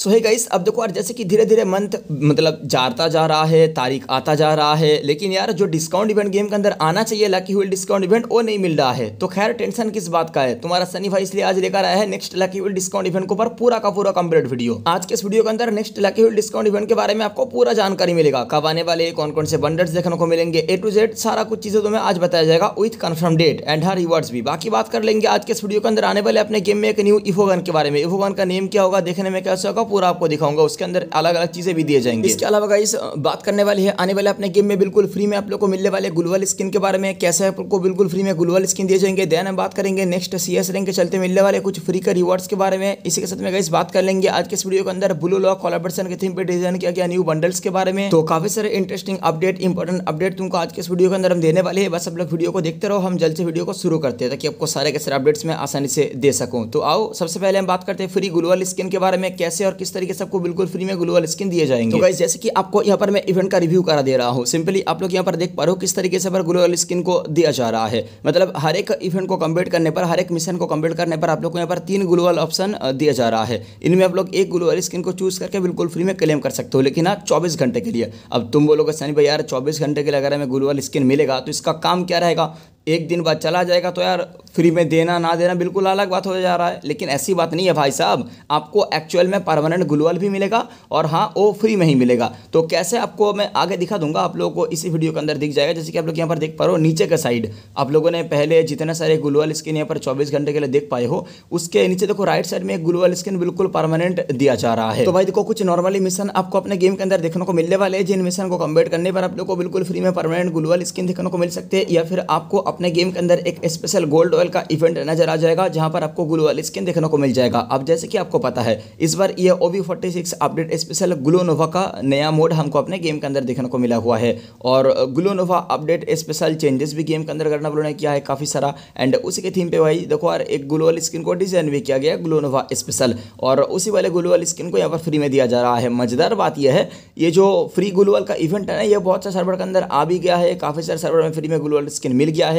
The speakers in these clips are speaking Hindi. सो है गाइस, अब देखो यार जैसे कि धीरे धीरे मंथ मतलब जाता जा रहा है, तारीख आता जा रहा है, लेकिन यार जो डिस्काउंट इवेंट गेम के अंदर आना चाहिए लकी व्हील डिस्काउंट इवेंट वो नहीं मिल रहा है। तो खैर टेंशन किस बात का है, तुम्हारा सनी भाई इसलिए आज लेकर आया है next lucky wheel discount event के ऊपर पूरा का पूरा कंप्लीट वीडियो। आज के इस वीडियो के अंदर next lucky wheel discount event के बारे में आपको पूरा जानकारी मिलेगा, कब आने वाले, कौन कौन से बंडल्स देखने को मिलेंगे, ए टू जेड सारा कुछ चीजें तुम्हें आज बताया जाएगा विथ कन्फर्म डेट एंड हर रिवॉर्ड्स भी। बाकी बात कर लेंगे आज के इस वीडियो के अंदर आने वाले अपने गेम में एक न्यू इवोगन के बारे में, इवोगन का नेम क्या होगा, देखने में कैसा होगा, पूरा आपको दिखाऊंगा। उसके अंदर अलग अलग चीजें भी दिए जाएंगे। इसके अलावा गाइस बात करने वाली है आने वाले अपने गेम में बिल्कुल फ्री में आप लोग को मिलने वाले ग्लोबल स्किन के बारे में, कैसे आपको बिल्कुल फ्री में ग्लोबल स्किन दिए जाएंगे। देन हम बात करेंगे नेक्स्ट सीएस रैंक के चलते मिलने वाले कुछ फ्री के रिवॉर्ड्स के बारे में। इसी के साथ में गाइस बात कर लेंगे आज के इस वीडियो के अंदर ब्लू लॉक कोलैबोरेशन के थीम पे डिजाइन किया गया न्यू बंडल्स के बारे में। तो काफी सारे इंटरेस्टिंग अपडेट, इंपॉर्टेंट अपडेट तुमको आज के इस वीडियो के अंदर हम देने वाले हैं। बस आप लोग वीडियो को देखते रहो, हम जल्द से वीडियो को शुरू करते हैं ताकि आपको सारे के सारे अपडेट्स में आसानी से दे सकूं। तो आओ सबसे पहले हम बात करते हैं फ्री ग्लोबल स्किन के बारे में, कैसे और किस तरीके से आपको बिल्कुल फ्री में ग्लोबल स्किन दिए जाएंगे। तो गाइस जैसे कि आपको यहाँ पर मैं इवेंट का रिव्यू करा दे रहा हूँ, सिंपली आप लोग यहाँ पर देख पा रहे हो किस तरीके से पर ग्लोबल स्किन को दिया जा रहा है। मतलब हर एक इवेंट को कंप्लीट करने पर, हर एक मिशन को कंप्लीट करने पर आप लोग को यहाँ पर 3 ग्लोबल ऑप्शन दिया जा रहा है। इनमें आप लोग एक ग्लोबल स्किन को चूज करके बिल्कुल फ्री में क्लेम कर सकते हो, लेकिन हाँ 24 घंटे के लिए। अब तुम बोलोगे सनी भाई यार 24 घंटे के लिए अगर हमें ग्लोबल स्किन मिलेगा तो इसका काम क्या रहेगा, एक दिन बाद चला जाएगा, तो यार फ्री में देना ना देना बिल्कुल अलग बात हो जा रहा है। लेकिन ऐसी बात नहीं है भाई साहब, आपको एक्चुअल में परमानेंट ग्लोबल भी मिलेगा और हाँ वो फ्री में ही मिलेगा। तो कैसे आपको मैं आगे दिखा दूंगा, आप लोगों को इसी वीडियो के अंदर दिख जाएगा। जैसे कि आप लोग यहाँ पर देख पा रहे हो नीचे का साइड, आप लोगों ने पहले जितने सारे ग्लोबल स्किन यहाँ पर 24 घंटे के लिए देख पाए हो, उसके नीचे देखो राइट साइड में एक ग्लोबल स्किन बिल्कुल परमानेंट दिया जा रहा है। तो भाई देखो कुछ नॉर्मली मिशन आपको अपने गेम के अंदर देखने को मिलने वाले हैं, जिन मिशन को कंप्लीट करने पर आप लोग को बिल्कुल फ्री में परमानेंट ग्लोबल स्किन देखने को मिल सकते हैं, या फिर आपको अपने गेम के अंदर एक स्पेशल गोल्ड ऑयल का इवेंट नजर आ जाएगा जहां पर आपको ग्लो वाली स्किन देखने को मिल जाएगा। अब जैसे कि आपको पता है इस बार ये ओबी 46 अपडेट स्पेशल ग्लो नोवा का नया मोड हमको अपने गेम के अंदर देखने को मिला हुआ है, और ग्लो नोवा अपडेट स्पेशल चेंजेस भी गेम के अंदर करना उन्होंने किया है काफी सारा। एंड उसी के थीम पे भाई देखो यार एक ग्लो वाली स्किन को डिजाइन भी किया गया ग्लो नोवा स्पेशल, और उसी वाले ग्लो वाली स्किन को यहाँ पर फ्री में दिया जा रहा है। मजेदार बात यह है ये जो फ्री ग्लो वाल का इवेंट है ना, ये बहुत सारे सर्वर के अंदर आ भी गया है, काफी सारे सर्वर में फ्री में ग्लो वाल स्किन मिल गया है।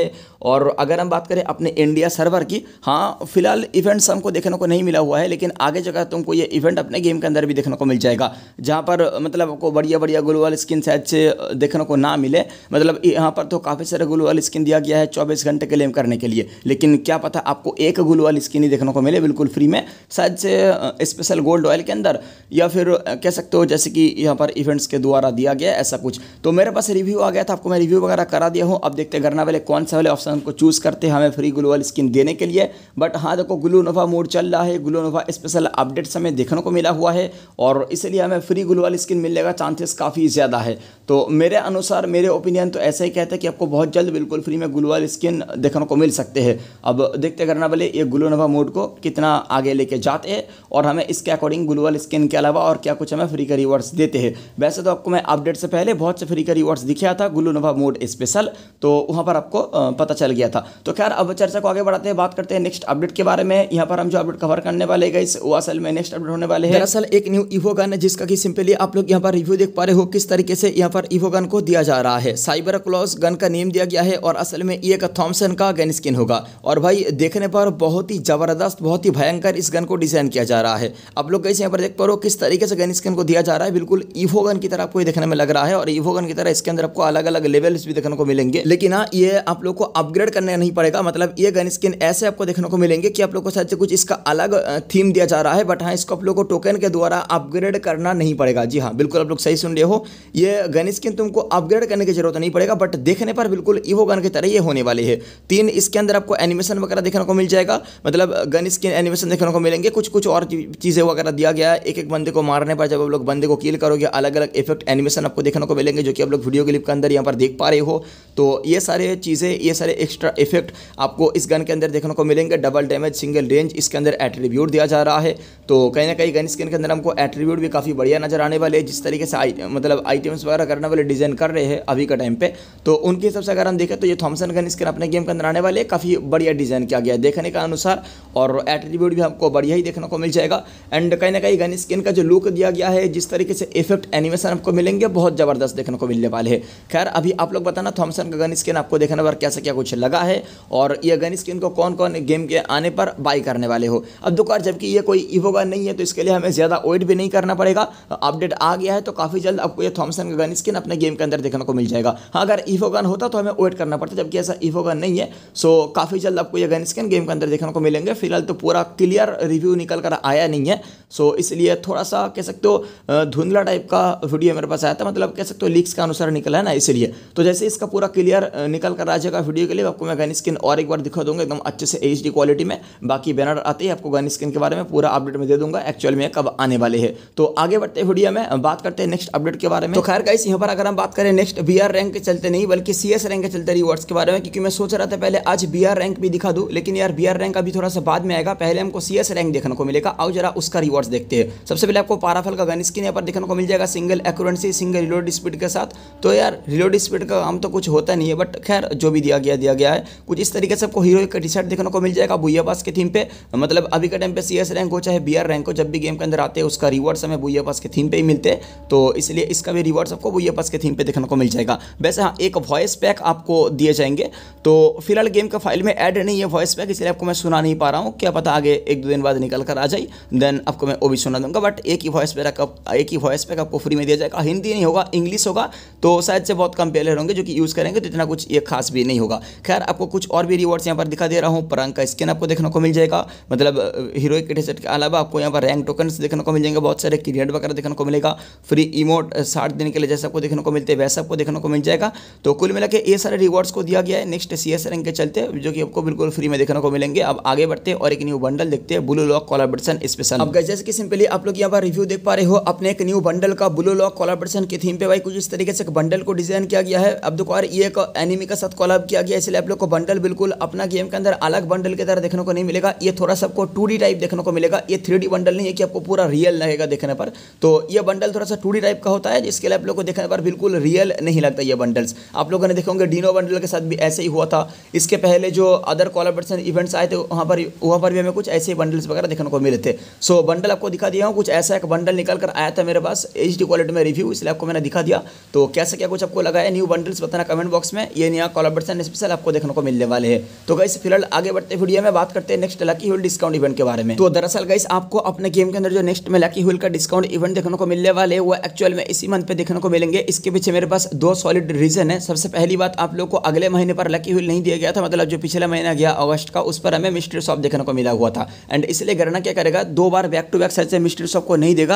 और अगर हम बात करें अपने इंडिया सर्वर की, हाँ फिलहाल इवेंट्स हमको देखने को नहीं मिला हुआ है, लेकिन आगे जगह तुमको ये इवेंट अपने गेम के अंदर भी देखने को मिल जाएगा, जहाँ पर मतलब आपको बढ़िया बढ़िया ग्लोबल स्किन शायद से देखने को ना मिले। मतलब यहाँ पर तो काफ़ी सारे ग्लोबल स्किन दिया गया है 24 घंटे क्लेम करने के लिए, लेकिन क्या पता आपको एक ग्लोबल स्किन ही देखने को मिले बिल्कुल फ्री में, शायद से स्पेशल गोल्ड ऑयल के अंदर, या फिर कह सकते हो जैसे कि यहाँ पर इवेंट्स के द्वारा दिया गया ऐसा कुछ। तो मेरे पास रिव्यू आ गया था, आपको मैं रिव्यू वगैरह करा दिया हूँ। अब देखते करना वाले कौन वाले ऑप्शन को चूज करते हैं हमें फ्री ग्लोबल स्किन देने के लिए। बट हाँ देखो ग्लो नोवा मोड चल रहा है, ग्लो नोवा स्पेशल अपडेट्स हमें देखने को मिला हुआ है, और इसलिए हमें फ्री ग्लोबल स्किन मिलने का चांसेस काफ़ी ज़्यादा है। तो मेरे अनुसार मेरे ओपिनियन तो ऐसा ही कहता है कि आपको बहुत जल्द बिल्कुल फ्री में ग्लोबल स्किन देखने को मिल सकते हैं। अब देखते करना वाले ये ग्लो नोवा मोड को कितना आगे लेके जाते हैं और हमें इसके अकॉर्डिंग ग्लोबल स्किन के अलावा और क्या कुछ हमें फ्री का रिवॉर्ड्स देते हैं। वैसे तो आपको मैं अपडेट से पहले बहुत से फ्री का रिवॉर्ड्स दिखाया था ग्लो नोवा मोड स्पेशल, तो वहाँ पर आपको पता चल गया था। तो खैर अब चर्चा को आगे बढ़ाते हैं, बात करते हैं नेक्स्ट अपडेट के बारे में। यहाँ पर हम जो अपडेट कवर करने वाले गाइस वो असल में नेक्स्ट अपडेट होने वाले हैं दरअसल एक न्यू इवो गन, जिसका कि सिंपली आप लोग यहाँ पर रिव्यू देख पा रहे हो किस तरीके से यहाँ पर इवो गन को दिया जा रहा है। साइबर क्लॉज गन का नेम दिया गया है और असल में ये एक थॉम्सन का गन स्किन होगा, और भाई देखने पर बहुत ही जबरदस्त, बहुत ही भयंकर इस गन को डिजाइन किया जा रहा है। आप लोग गाइस यहाँ पर देख पा रहे हो किस तरीके से गन स्किन को दिया जा रहा है, बिल्कुल इवो गन की तरह आपको देखने में लग रहा है, और इवो गन की तरह इसके अंदर आपको अलग अलग लेवल्स भी देखने को मिलेंगे। लेकिन हाँ ये आप लोग को अपग्रेड करने नहीं पड़ेगा, मतलब ये गन स्किन ऐसे आपको देखने को मिलेंगे कि आप लोग को शायद से कुछ इसका अलग थीम दिया जा रहा है, बट हाँ इसको आप लोग को टोकन के द्वारा अपग्रेड करना नहीं पड़ेगा। जी हाँ बिल्कुल आप लोग सही सुन रहे हो, ये गन स्किन तुमको अपग्रेड करने की जरूरत नहीं पड़ेगा, बट देखने पर बिल्कुल इवो गन की तरह ये होने वाली है। 3 इसके अंदर आपको एनिमेशन वगैरह देखने को मिल जाएगा, मतलब गन स्किन एनिमेशन देखने को मिलेंगे, कुछ और चीज़ें वगैरह दिया गया है। एक बंदे को मारने पर जब आप लोग बंदे को किल करोगे अलग अलग इफेक्ट एनिमेशन आपको देखने को मिलेंगे, जो कि आप लोग वीडियो क्लिप के अंदर यहाँ पर देख पा रहे हो। तो ये सारे चीज़ें, ये सारे एक्स्ट्रा इफेक्ट आपको इस गन के अंदर देखने को मिलेंगे। डबल डैमेज, सिंगल रेंज, इसके अंदर एट्रीब्यूट दिया जा रहा है, तो कहीं ना कहीं गन स्किन के अंदर हमको एट्रीब्यूट भी काफ़ी बढ़िया नजर आने वाले हैं। जिस तरीके से मतलब आइटम्स वगैरह करने वाले डिजाइन कर रहे हैं अभी का टाइम पे, तो उनके हिसाब से अगर हम देखें तो ये थॉम्सन गन स्किन अपने गेम के अंदर आने वाले काफ़ी बढ़िया डिजाइन किया गया है देखने के अनुसार, और एट्रीब्यूट भी हमको बढ़िया ही देखने को मिल जाएगा। एंड कहीं ना कहीं गन स्किन का जो लुक दिया गया है, जिस तरीके से इफेक्ट एनिमेशन आपको मिलेंगे, बहुत ज़बरदस्त देखने को मिलने वाले हैं। खैर अभी आप लोग बताना थॉमसन का गन स्किन आपको देखने पर कैसा क्या कुछ लगा है, और यह गन स्किन को कौन कौन गेम के आने पर बाई करने वाले हो। अब देखो यार, जबकि ये कोई इवो गन नहीं है तो इसके लिए हमें ज़्यादा वेट भी नहीं करना पड़ेगा। अपडेट आ गया है तो काफ़ी जल्द आपको ये थॉमसन का गन स्किन अपने गेम के अंदर देखने को मिल जाएगा। हाँ, अगर इवो गन होता तो हमें वेट करना पड़ता, जबकि ऐसा इवो गन नहीं है। सो काफ़ी जल्द आपको यह गन स्किन गेम के अंदर देखने को मिलेंगे। फिलहाल तो पूरा क्लियर रिव्यू निकल कर आया नहीं है, सो इसलिए थोड़ा सा कह सकते हो धुंधला टाइप का वीडियो मेरे पास आया था, मतलब कह सकते हो लीक्स का अनुसार निकला है ना, इसलिए। तो जैसे इसका पूरा क्लियर निकल कर आ जाएगा वीडियो के लिए आपको मैं गन स्किन और एक बार दिखा दूंगा एकदम अच्छे से एचडी क्वालिटी में। बाकी बैनर आते ही आपको गन स्किन के बारे में पूरा अपडेट में दे दूंगा एक्चुअल में कब आने वाले है। तो आगे बढ़ते वीडियो में बात करते हैं नेक्स्ट अपडेट के बारे में। तो खैर गाइस, यहाँ पर अगर हम बात करें नेक्स्ट बीआर रैंक के चलते नहीं बल्कि सीएस रैंक के चलते रिवॉर्ड्स के बारे में, क्योंकि मैं सोच रहा था पहले आज बीआर रैंक भी दिखा दूं, लेकिन यार बीआर रैंक अभी थोड़ा सा बाद में आएगा, पहले हमको सीएस रैंक देखने को मिलेगा। आओ जरा उसका रिवॉर्ड्स देखते हैं। सबसे पहले आपको पाराफल का गन स्किन यहाँ पर देखने को मिल जाएगा, single accuracy single reload speed के साथ। तो यार रिलोड स्पीड का काम तो कुछ होता नहीं है, बट खैर जो भी दिया गया है कुछ इस तरीके से। आपको हीरो का टी शर्ट देखने को मिल जाएगा भूया पास के थीम पे, मतलब अभी के टाइम पे सीएस रैंक हो चाहे बीआर रैंक हो, जब भी गेम के अंदर आते हैं उसका रिवॉर्ड्स हमें भूया पास के थीम पे ही मिलते हैं, तो इसलिए इसका भी रिवॉर्ड्स आपको भूया पास के थीम पे देखने को मिल जाएगा। वैसे हाँ, एक वॉइस पैक आपको दिए जाएंगे, तो फिलहाल गेम का फाइल में ऐड नहीं है वॉइस पैक, इसलिए आपको मैं सुना नहीं पा रहा हूँ। क्या पता आगे एक दो दिन बाद निकल कर आ जाए, देन आपको मैं वो भी सुना दूंगा। बट एक ही वॉइस पैक आपको फ्री में दिया जाएगा, हिंदी नहीं होगा, इंग्लिश होगा, तो शायद से बहुत कम प्लेयर होंगे जो कि यूज़ करेंगे, तो इतना कुछ ये खास भी नहीं होगा। खैर आपको कुछ और भी रिवॉर्ड्स यहाँ पर दिखा दे रहा हूँ। परांग का स्किन आपको देखने को मिल जाएगा, मतलब हीरोइक के टीशर्ट के अलावा आपको यहाँ पर रैंक टोकन्स देखने को मिल जाएंगे, बहुत सारे क्रिएट वगैरह देखने को मिलेगा, फ्री इमोट 60 दिन के लिए जैसे आपको देखने को मिलते हैं वैसा आपको देखने को मिल जाएगा। तो कुल मिला के ये सारे रिवॉर्ड्स को दिया गया है नेक्स्ट सीएस रैंक के चलते, जो कि आपको बिल्कुल फ्री में देखने को मिलेंगे। अब आगे बढ़ते हैं और एक न्यू बंडल देखते हैं, ब्लू लॉक कोलैबोरेशन स्पेशल। अब जैसे कि सिंपली आप लोग यहाँ पर रिव्यू देख पा रहे हो अपने एक न्यू बंडल का, ब्लू लॉक कोलैबोरेशन की थीम पे भाई कुछ इस तरीके से बंडल को डिजाइन किया गया है। अब देखो यार, ये एक एनिमी के साथ कोलैब किया गया, इसलिए आप लोग को बंडल बिल्कुल अपना गेम के अंदर अलग बंडल की तरह देखने को नहीं मिलेगा। ये थोड़ा सा आपको 2D टाइप देखने को मिलेगा, ये 3D बंडल नहीं है कि आपको पूरा रियल लगेगा देखने पर। तो ये बंडल थोड़ा सा 2D टाइप का होता है, जिसके लिए आप लोग को देखने पर बिल्कुल रियल नहीं लगता। ये बंडल्स आप लोगों ने देखा होंगे डिनो बंडल के साथ भी ऐसे ही हुआ था, इसके पहले जो अदर कोलैबोरेशन इवेंट्स आए थे वहाँ पर भी हमें कुछ ऐसे बंडल्स वगैरह देखने को मिले थे। सो बंडल आपको दिखा दिया हूँ, कुछ ऐसा एक बंडल निकल कर आया था मेरे पास HD क्वालिटी में रिव्यू, इसलिए आपको मैंने दिखा दिया। तो कैसे क्या कुछ आपको लगा है न्यू बंडल्स बताना कमेंट बॉक्स में, ये नया कोलैबोरेशन स्पेशल आपको देखने को मिलने वाले हैं। तो गाइस फिलहाल आगे बढ़ते वीडियो में बात करते हैं next lucky wheel discount event के बारे में। तो दरअसल गाइस आपको अपने गेम के अंदर जो नेक्स्ट में लकी व्हील का डिस्काउंट इवेंट देखने को मिलने वाले वो एक्चुअल में इसी मंथ पे देखने को मिलेंगे। इसके पीछे मेरे पास दो सॉलिड रीजन है। सबसे पहली बात, आप लोग को अगले महीने पर लकी व्हील नहीं दिया गया था, मतलब जो पिछला महीना गया अगस्त का, उस पर हमें मिस्ट्री शॉप देखने को मिला हुआ था। एंड इसलिए गणना क्या करेगा, दो बार बैक टू बैक से मिस्ट्री शॉप को नहीं देगा,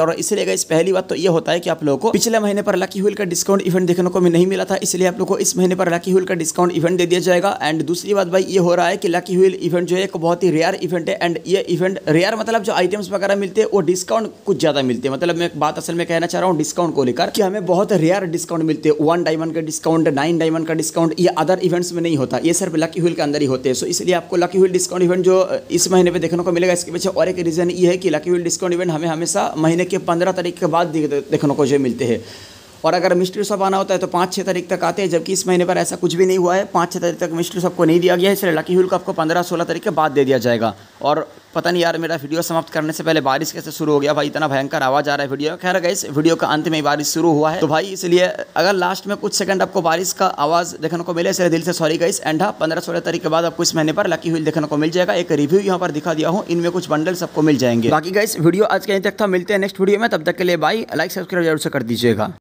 और इसलिए गाइस पहली बात तो ये होता है कि आप लोग को पिछले महीने पर लकी व्हील का डिस्काउंट इवेंट देखने को नहीं मिला था, इसलिए आप लोग को इस महीने पर लकी व्हील का डिस्काउंट इवेंट दे दिया जाएगा। एंड दूसरी बात भाई ये हो रहा है कि लकी व्हील इवेंट जो है एक बहुत ही रेयर इवेंट है, एंड ये इवेंट रेयर मतलब जो आइटम्स वगैरह मिलते हैं वो डिस्काउंट कुछ ज्यादा मिलते हैं। मतलब मैं एक बात असल में कहना चाह रहा हूँ डिस्काउंट को लेकर कि हमें बहुत रेयर डिस्काउंट मिलते हैं, 1 डायमंड का डिस्काउंट, 9 डायमंड का डिस्काउंट, ये अदर इवेंट्स में नहीं होता, ये सिर्फ लकी व्हील के अंदर ही होते हैं। सो इसलिए आपको लकी व्हील डिस्काउंट इवेंट जो इस महीने पर देखने को मिलेगा, इसके पीछे और एक रीजन ये है कि लकी व्हील डिस्काउंट इवेंट हमें हमेशा महीने के 15 तारीख के बाद देखने को जो मिलते हैं, और अगर मिस्ट्री शॉप आना होता है तो 5-6 तारीख तक आते हैं, जबकि इस महीने पर ऐसा कुछ भी नहीं हुआ है। 5-6 तारीख तक मिस्ट्री शॉप को नहीं दिया गया है, इसलिए लकी व्हील को आपको 15-16 तारीख के बाद दे दिया जाएगा। और पता नहीं यार, मेरा वीडियो समाप्त करने से पहले बारिश कैसे शुरू हो गया भाई, इतना भयंकर आवाज़ आ रहा है वीडियो। खैर गाइस, वीडियो का अंत में ही बारिश शुरू हुआ है, तो भाई इसलिए अगर लास्ट में कुछ सेकंड आपको बारिश का आवाज़ देखने को मिले, इसलिए दिल से सॉरी गाइस। एंड हाँ, 15-16 तारीख के बाद आपको इस महीने पर लकी व्हील देखने को मिल जाएगा। एक रिव्यू यहाँ पर दिखा दिया हूँ, इनमें कुछ बंडल्स आपको मिल जाएंगे। बाकी गाइस वीडियो आज कहीं तक था, मिलते हैं नेक्स्ट वीडियो में, तब तक के लिए बाय। लाइक सब्सक्राइब जरूर से कर दीजिएगा।